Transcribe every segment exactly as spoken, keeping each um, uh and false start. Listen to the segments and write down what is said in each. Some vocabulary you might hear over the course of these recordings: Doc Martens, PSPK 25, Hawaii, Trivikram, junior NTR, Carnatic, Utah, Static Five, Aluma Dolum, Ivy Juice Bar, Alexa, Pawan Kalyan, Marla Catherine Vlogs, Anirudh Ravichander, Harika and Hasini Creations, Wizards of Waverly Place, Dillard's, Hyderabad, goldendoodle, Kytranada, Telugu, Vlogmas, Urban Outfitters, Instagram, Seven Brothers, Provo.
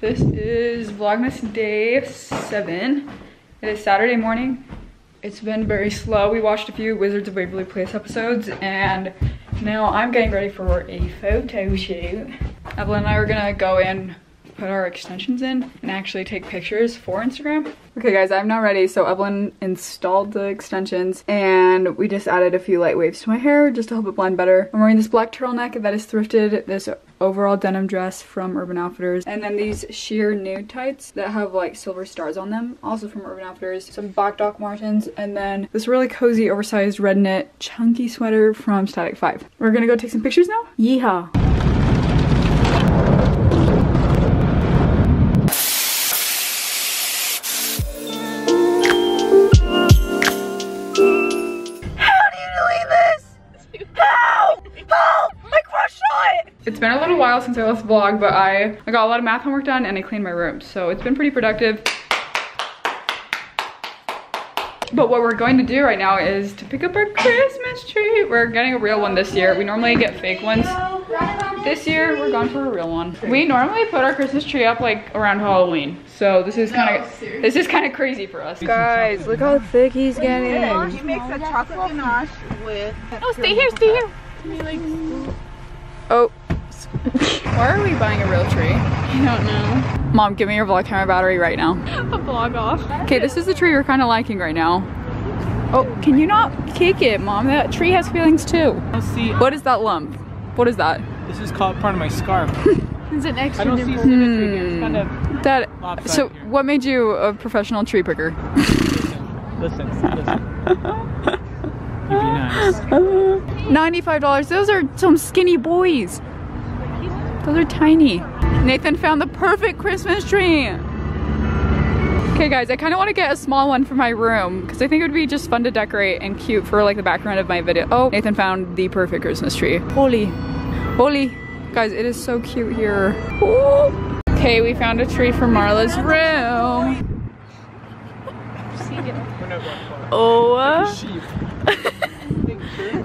This is Vlogmas day seven. It is Saturday morning. It's been very slow. We watched a few Wizards of Waverly Place episodes, and now I'm getting ready for a photo shoot. Evelyn and I are gonna go in, put our extensions in, and actually take pictures for Instagram. Okay guys, I'm not ready. So Evelyn installed the extensions and we just added a few light waves to my hair just to help it blend better. I'm wearing this black turtleneck that is thrifted, this overall denim dress from Urban Outfitters, and then these sheer nude tights that have like silver stars on them, also from Urban Outfitters, some black Doc Martens, and then this really cozy oversized red knit chunky sweater from Static Five. We're gonna go take some pictures now. Yeehaw! It's been a little while since I last vlog, but I, I got a lot of math homework done and I cleaned my room, so it's been pretty productive. But what we're going to do right now is to pick up our Christmas tree. We're getting a real one this year. We normally get fake ones. This year, we're going for a real one. We normally put our Christmas tree up like around Halloween, so this is kind of no, this is kind of crazy for us. Guys, look how thick he's getting. She makes a chocolate ganache with. Oh, stay here, stay here. Oh. Why are we buying a real tree? I don't know. Mom, give me your vlog camera battery right now. A vlog off. Okay, this is the tree you're kind of liking right now. Oh, can you not kick it, Mom? That tree has feelings too. I see. What is that lump? What is that? This is called part of my scarf. It's an extra. I don't see symmetry here. It's kind of that. So, here. What made you a professional tree picker? Listen, listen. listen. You'd be nice. ninety-five dollars. Those are some skinny boys. Those are tiny. Nathan found the perfect Christmas tree. Okay guys, I kind of want to get a small one for my room because I think it would be just fun to decorate and cute for like the background of my video. Oh, Nathan found the perfect Christmas tree. Holy, holy. Guys, it is so cute here. Ooh. Okay, we found a tree for Marla's room. Oh, uh,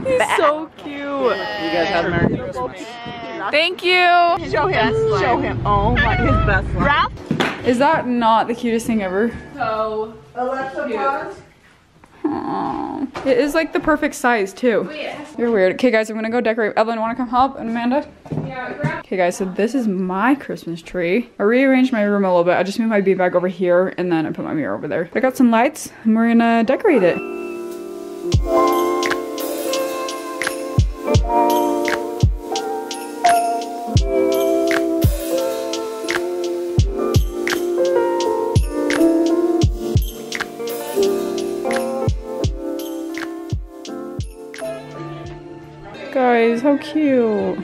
he's so cute. You guys have Merry Christmas. Thank you. Show him. Show him. Oh my, his best one. Ralph? Is that not the cutest thing ever? So Alexa, pause. It is like the perfect size too. Yeah. You're weird. Okay guys, I'm gonna go decorate. Evelyn, wanna come help? And Amanda? Yeah, grab. Okay guys, so this is my Christmas tree. I rearranged my room a little bit. I just moved my beanbag over here and then I put my mirror over there. I got some lights and we're gonna decorate it. Guys, how cute.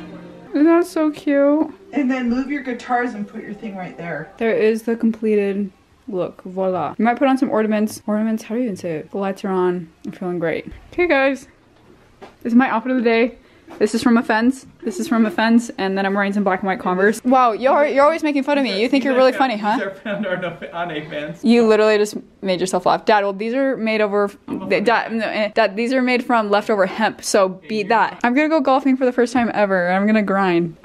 Isn't that so cute? And then move your guitars and put your thing right there. There is the completed look. Voila. You might put on some ornaments. Ornaments, how do you even say it? The lights are on. I'm feeling great. Okay guys, this is my outfit of the day. This is from a fence. This is from a fence, and then I'm wearing some black and white Converse. Wow, you're you're always making fun of me. You think you're really funny, huh? On a fence. You literally just made yourself laugh, Dad. Well, these are made over. Dad, Dad, these are made from leftover hemp. So beat that. I'm gonna go golfing for the first time ever. I'm gonna grind.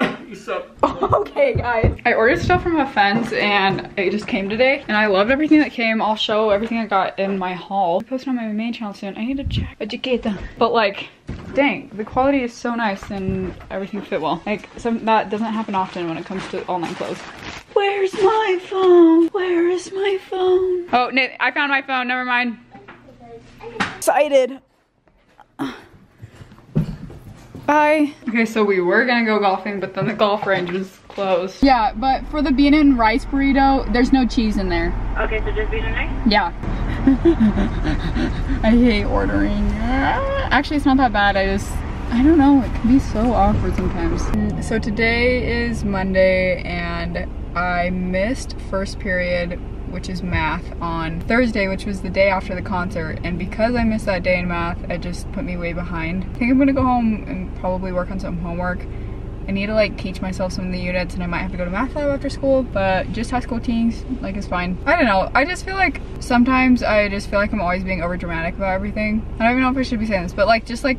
Okay, guys. I ordered stuff from a fence, and it just came today. And I loved everything that came. I'll show everything I got in my haul. I'll post on my main channel soon. I need to check. Educate them. But like. Dang, the quality is so nice and everything fit well. Like, some, that doesn't happen often when it comes to online clothes. Where's my phone? Where is my phone? Oh, Nate, I found my phone. Never mind. Excited. Bye. Okay, so we were gonna go golfing, but then the golf range was closed. Yeah, but for the bean and rice burrito, there's no cheese in there. Okay, so just bean and rice? Yeah. I hate ordering. Actually, it's not that bad. I just, I don't know. It can be so awkward sometimes. So today is Monday and I missed first period, which is math, on Thursday, which was the day after the concert. And because I missed that day in math, it just put me way behind. I think I'm gonna go home and probably work on some homework. I need to like teach myself some of the units and I might have to go to math lab after school, but just high school teens, like it's fine. I don't know, I just feel like sometimes I just feel like I'm always being over dramatic about everything. I don't even know if I should be saying this, but like just like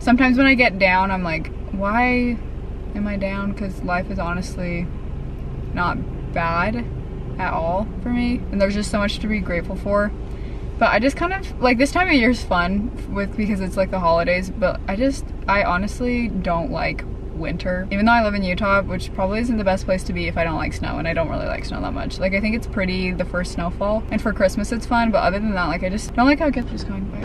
sometimes when I get down, I'm like, why am I down? Because life is honestly not bad at all for me, and there's just so much to be grateful for. But I just kind of, like, this time of year's fun with because it's like the holidays, but I just, I honestly don't like winter. Even though I live in Utah, which probably isn't the best place to be if I don't like snow, and I don't really like snow that much. Like, I think it's pretty the first snowfall, and for Christmas it's fun, but other than that, like, I just don't like how gifts is going by.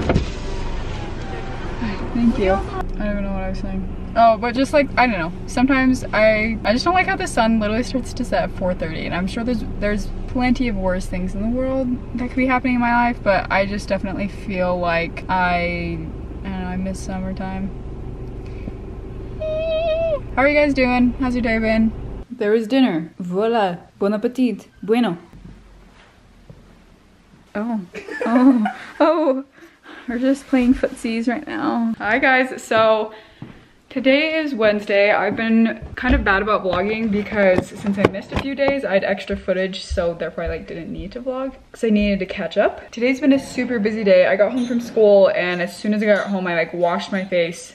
Thank you. I don't even know what I was saying. Oh, but just like, I don't know. Sometimes I I just don't like how the sun literally starts to set at four thirty, and I'm sure there's there's plenty of worse things in the world that could be happening in my life, but I just definitely feel like I, I don't know, I miss summertime. How are you guys doing? How's your day been? There is dinner. Voila. Bon appetit. Bueno. Oh. Oh. Oh. We're just playing footsies right now. Hi guys. So today is Wednesday. I've been kind of bad about vlogging because since I missed a few days, I had extra footage, so therefore I like didn't need to vlog because I needed to catch up. Today's been a super busy day. I got home from school, and as soon as I got home, I like washed my face,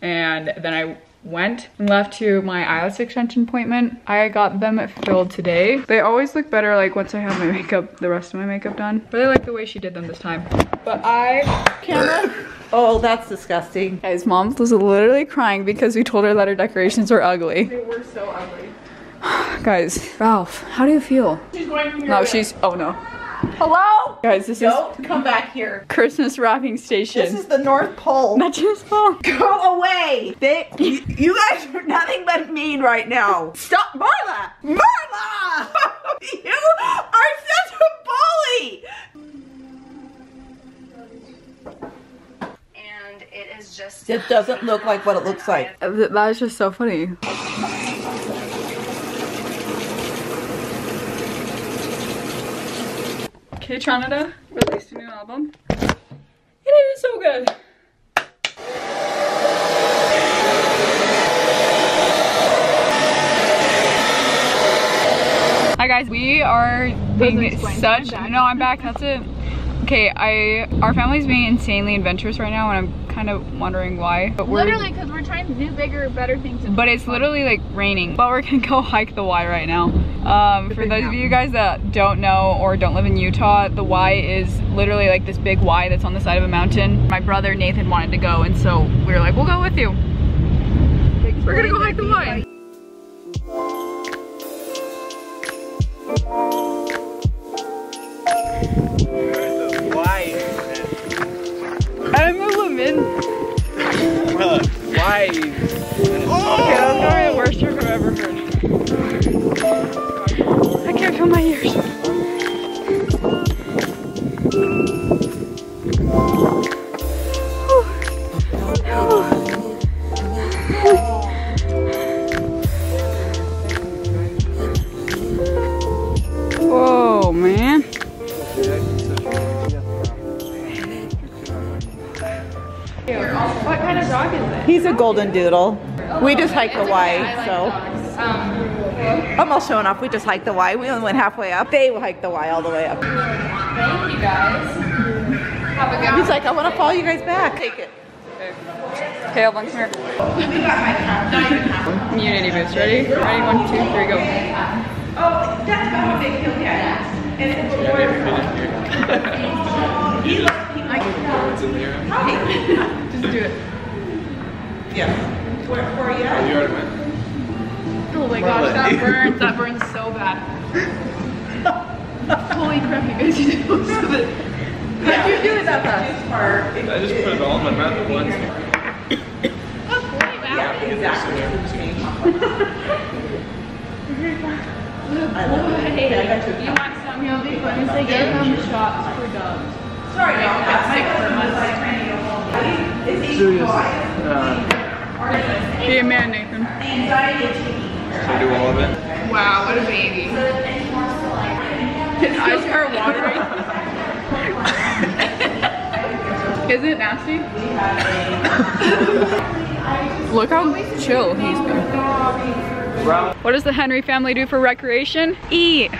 and then I went and left to my eyelash extension appointment. I got them filled today. They always look better like once I have my makeup, the rest of my makeup done. But I like the way she did them this time. But I, camera. Oh, that's disgusting. Guys, mom was literally crying because we told her that her decorations were ugly. They were so ugly. Guys, Ralph, how do you feel? She's going from your No, way. she's, oh no. Hello? Guys, this Don't is- come back here. Christmas wrapping station. This is the North Pole. Not just Pole. Go away. They, you, you guys are nothing but mean right now. Stop, Marla. Marla! You are such a bully. And it is just- It doesn't look like what it looks like. That was just so funny. Kytranada released a new album, and it is so good. Hi guys, we are being such, no I'm back, that's it. Okay, I, our family's being insanely adventurous right now, and I'm kind of wondering why. But we're, literally because we're trying to do bigger, better things. But it's literally like raining, but we're gonna go hike the Y right now. Um, for those of you guys that don't know or don't live in Utah, the Y is literally like this big Y that's on the side of a mountain. My brother Nathan wanted to go, and so we were like, we'll go with you. We're gonna go hike the Y. Y. I'm a woman. Why? Oh! Okay, that was probably the worst trip I've ever heard. I can't feel my ears. Whoa, man. What kind of dog is it? He's a golden doodle. We just hiked the Y, so. I'm all showing off. We just hiked the Y. We only went halfway up. They will hike the Y all the way up. Thank you guys. Have a go. He's like, I want to follow you guys back. Take it. Okay, I'll come here. Unity boost. Ready? Ready? One, two, three, go. Oh, that's how big he'll get. And it's here. Just do it. Yeah. Where for you? You already went. Oh my gosh, that burns, that burns so bad. Holy crap, you guys, you do most of it. How'd you do it that fast? I just put it all in my mouth at once. That's really bad. Yeah, exactly. You want some, you'll be funny. They gave them shots for dogs. Sorry, y'all, that's sick for months. Serious. Be a man, Nathan. Should I do all of it? Wow, what a baby. His eyes are watering. Isn't it nasty? Look how chill he's been. bro. What does the Henry family do for recreation? Eat.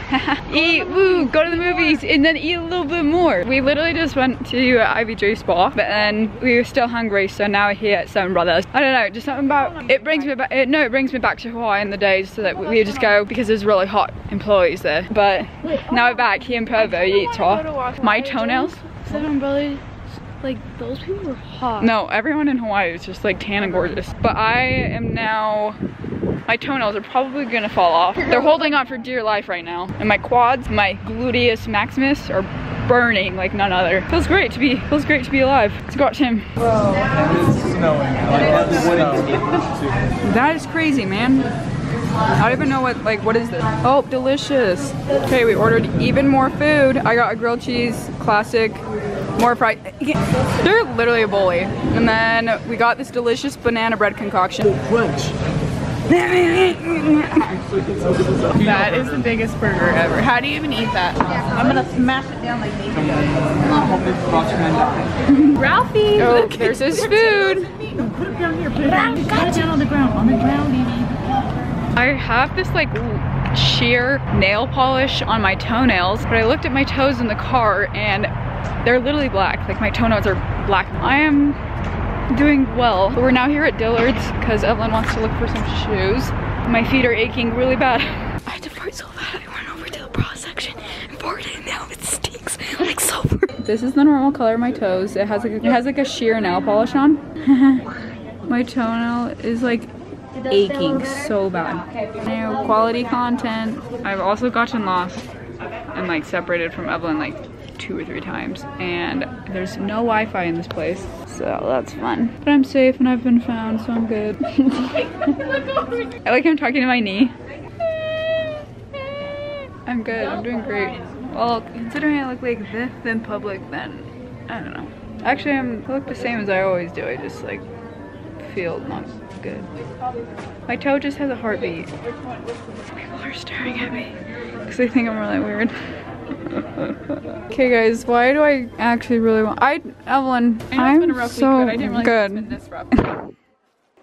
Eat, woo, go to the movies, and then eat a little bit more. We literally just went to Ivy Juice Bar, but then we were still hungry, so now we're here at Seven Brothers. I don't know, just something about, it brings me back, it, no, it brings me back to Hawaii in the days, so that we would just go, because there's really hot employees there. But now we're back here in Provo, Utah. My toenails. Seven Brothers. Like, those people were hot. No, everyone in Hawaii is just like tan and gorgeous. But I am now, my toenails are probably gonna fall off. They're holding on for dear life right now. And my quads, my gluteus maximus are burning like none other. Feels great to be, feels great to be alive. It's got him. Bro, it is snowing. Like, it is snowing. That is crazy, man. I don't even know what, like, what is this? Oh, delicious. Okay, we ordered even more food. I got a grilled cheese, classic. More fried, they're literally a bully. And then we got this delicious banana bread concoction. That is the biggest burger ever. How do you even eat that? I'm gonna smash it down like me. Ralphie! Oh, there's his food. Put it down here, put it down. Put it down on the ground, on the ground, baby. I have this like sheer nail polish on my toenails, but I looked at my toes in the car and they're literally black, like my toenails are black. I am doing well. But we're now here at Dillard's because Evelyn wants to look for some shoes. My feet are aching really bad. I had to fart so bad I went over to the bra section and farted and now it stinks like sulfur. This is the normal color of my toes. It has like, it has like a sheer nail polish on. My toenail is like aching so bad. No quality content. I've also gotten lost and like separated from Evelyn like two or three times, and there's no Wi-Fi in this place, so that's fun. But I'm safe and I've been found, so I'm good. I like him talking to my knee. I'm good, I'm doing great. Well, considering I look like this in public, then I don't know. Actually, I'm, I look the same as I always do. I just like feel not good. My toe just has a heartbeat. People are staring at me because they think I'm really weird. Okay guys, why do I actually really want, I, Evelyn, I know I'm so week, I didn't really good. It's been this rough.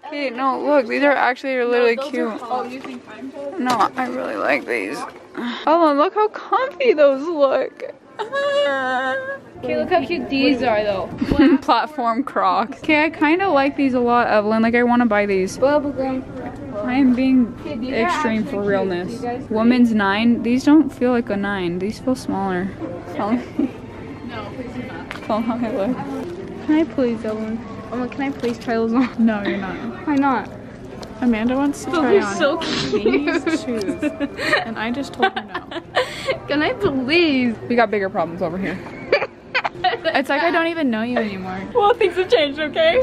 Okay, no, look, these are actually really no, cute. Are, oh, you think I'm good? No, I really like these. Evelyn, look how comfy those look. Okay, look how cute these are though. Platform Crocs. Okay, I kind of like these a lot, Evelyn. Like, I want to buy these. I am being extreme for realness. Woman's nine. These don't feel like a nine. These feel smaller. Tell me. No, please do not. Tell how I look. Can I please, Evelyn? Evelyn, can I please try those on? No, you're not. Why not? Amanda wants to try on so cute. These shoes. And I just told her no. Can I please? We got bigger problems over here. It's like I don't even know you anymore. Well, things have changed, okay?